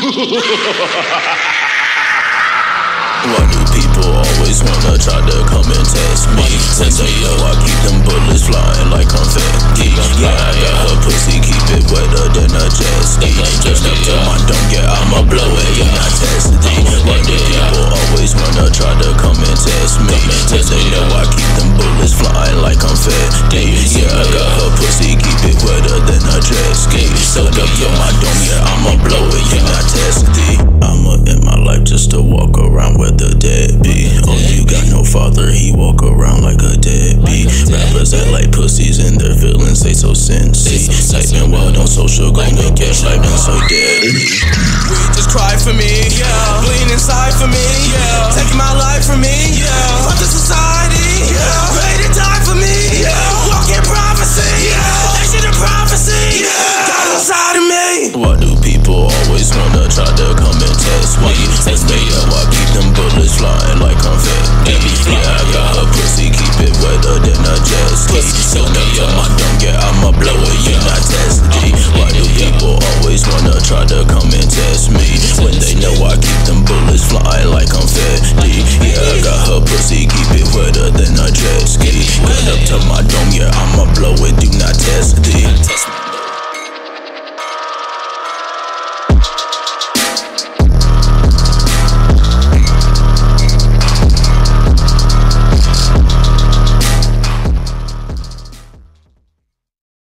Why do people always wanna try to come and test me? Since they know I keep them bullets flying like confetti. Yeah, I got her pussy, keep it wetter than a jet ski. Just up to my dunk, yeah, I'ma blow it, yeah, I test it. Why do people always wanna try to come and test me? Since they know I keep them bullets flying like confetti. Yeah, I got her pussy, keep it wetter than a jet ski. Suck up to my dunk, yeah, I'ma blow it, yeah, I test it. I'ma end my life just to walk around with the dead be. Oh, you got no father, he walk around like a deadbeat. Rappers act like pussies and their feelings they so sensy. Typing wild on social, gonna catch life and so dead. Just cry for me, yeah. Bleeding inside for me, yeah. Taking my life from me, yeah. Fuck the society, yeah. Ready to die for me, yeah. Walking prophecy, yeah. Nation of prophecy, yeah. God inside of me. Why do people always wanna try to come and test me? Test me, yeah, why keep them bullets flying like confetti? Yeah, I got her pussy, keep it wetter than a jet ski. So now you're my dunk, yeah, I'ma blow it, yeah, I test it. Why do people always wanna try to come and test me? When they know I keep them bullets flying like confetti. Yeah, I got her pussy, keep it wetter than a jet ski.